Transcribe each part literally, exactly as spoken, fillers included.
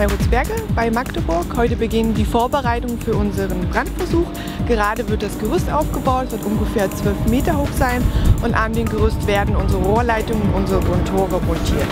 Heyrothsberge bei Magdeburg. Heute beginnen die Vorbereitungen für unseren Brandversuch. Gerade wird das Gerüst aufgebaut, es wird ungefähr zwölf Meter hoch sein und an dem Gerüst werden unsere Rohrleitungen und unsere Grundtore montiert.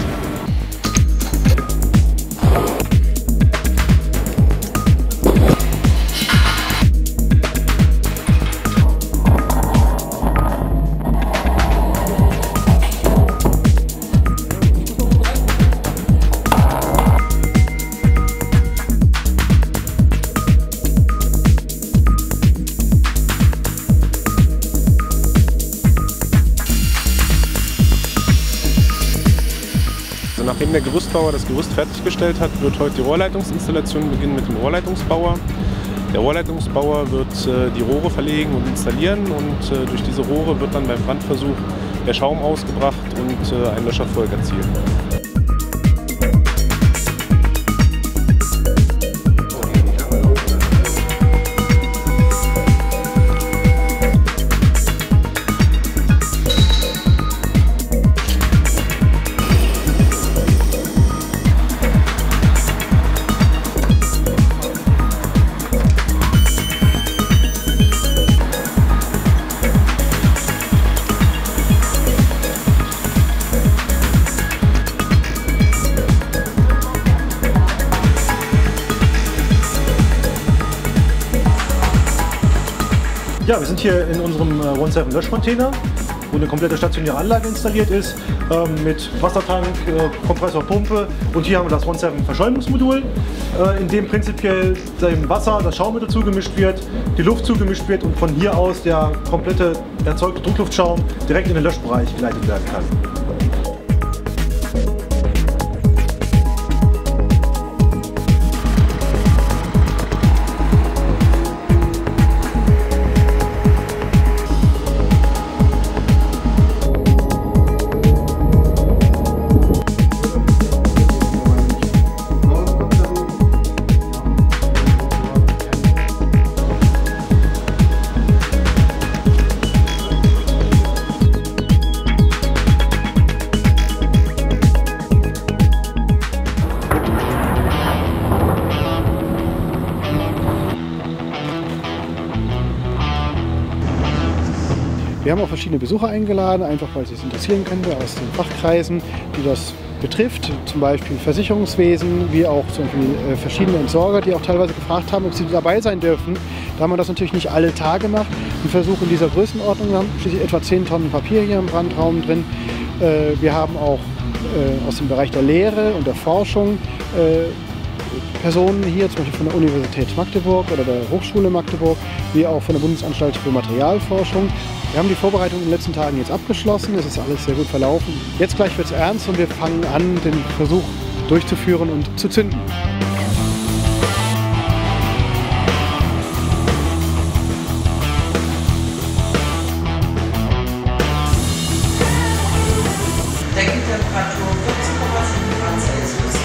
Nachdem der Gerüstbauer das Gerüst fertiggestellt hat, wird heute die Rohrleitungsinstallation beginnen mit dem Rohrleitungsbauer. Der Rohrleitungsbauer wird äh, die Rohre verlegen und installieren und äh, durch diese Rohre wird dann beim Brandversuch der Schaum ausgebracht und äh, ein Löscherfolg erzielt. Ja, wir sind hier in unserem One-Seven-Löschcontainer, wo eine komplette stationäre Anlage installiert ist, ähm, mit Wassertank, äh, Kompressor, Pumpe, und hier haben wir das One-Seven-Verschäumungsmodul, äh, in dem prinzipiell dem Wasser das Schaummittel zugemischt wird, die Luft zugemischt wird und von hier aus der komplette erzeugte Druckluftschaum direkt in den Löschbereich geleitet werden kann. Wir haben auch verschiedene Besucher eingeladen, einfach weil sie es interessieren könnte, aus den Fachkreisen, die das betrifft, zum Beispiel Versicherungswesen, wie auch zum Beispiel verschiedene Entsorger, die auch teilweise gefragt haben, ob sie dabei sein dürfen. Da haben wir das natürlich nicht alle Tage gemacht. Ein Versuch in dieser Größenordnung, wir haben schließlich etwa zehn Tonnen Papier hier im Brandraum drin. Wir haben auch aus dem Bereich der Lehre und der Forschung Personen hier, zum Beispiel von der Universität Magdeburg oder der Hochschule Magdeburg, wie auch von der Bundesanstalt für Materialforschung. Wir haben die Vorbereitung in den letzten Tagen jetzt abgeschlossen, es ist alles sehr gut verlaufen. Jetzt gleich wird es ernst und wir fangen an, den Versuch durchzuführen und zu zünden. Decktemperatur vierzehn Komma sieben Grad Celsius.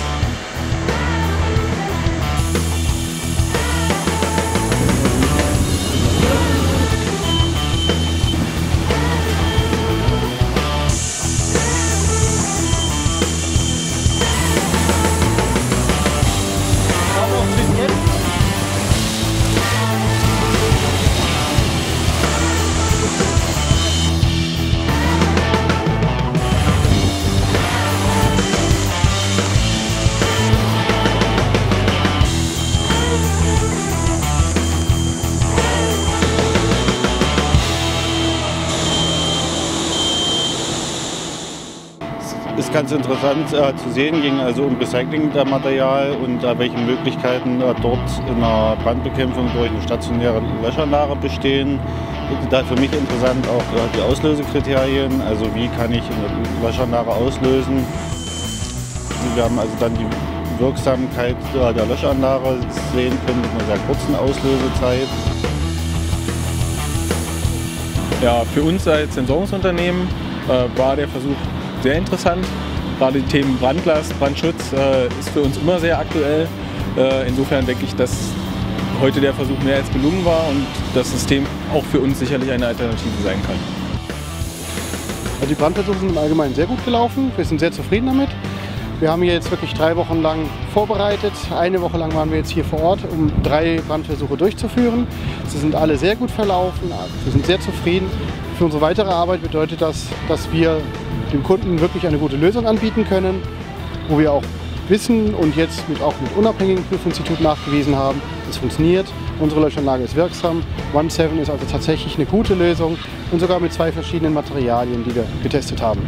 Ist ganz interessant äh, zu sehen, ging also um Recycling der Material und äh, welche Möglichkeiten äh, dort in der Brandbekämpfung durch eine stationäre Löschanlage bestehen. Da für mich interessant auch äh, die Auslösekriterien, also wie kann ich eine Löschanlage auslösen. Wir haben also dann die Wirksamkeit äh, der Löschanlage sehen können mit einer sehr kurzen Auslösezeit. Ja, für uns als Entsorgungsunternehmen äh, war der Versuch sehr interessant. Gerade die Themen Brandlast, Brandschutz äh, ist für uns immer sehr aktuell. Äh, insofern denke ich, dass heute der Versuch mehr als gelungen war und das System auch für uns sicherlich eine Alternative sein kann. Also die Brandversuche sind im Allgemeinen sehr gut gelaufen. Wir sind sehr zufrieden damit. Wir haben hier jetzt wirklich drei Wochen lang vorbereitet. Eine Woche lang waren wir jetzt hier vor Ort, um drei Brandversuche durchzuführen. Sie sind alle sehr gut verlaufen, wir sind sehr zufrieden. Für unsere weitere Arbeit bedeutet das, dass wir dem Kunden wirklich eine gute Lösung anbieten können, wo wir auch wissen und jetzt mit, auch mit unabhängigen Prüfinstituten nachgewiesen haben, es funktioniert, unsere Löschanlage ist wirksam. One Seven ist also tatsächlich eine gute Lösung und sogar mit zwei verschiedenen Materialien, die wir getestet haben.